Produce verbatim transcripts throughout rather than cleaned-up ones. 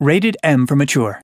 Rated M for mature.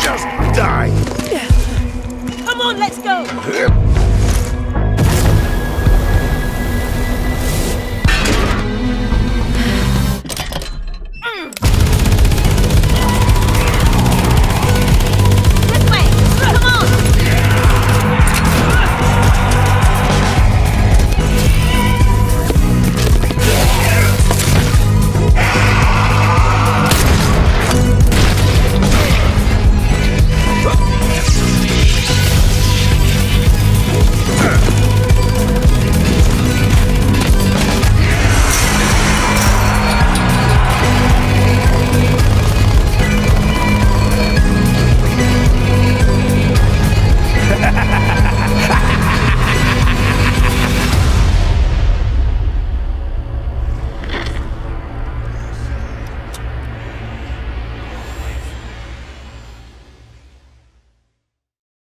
Just die! Come on, let's go!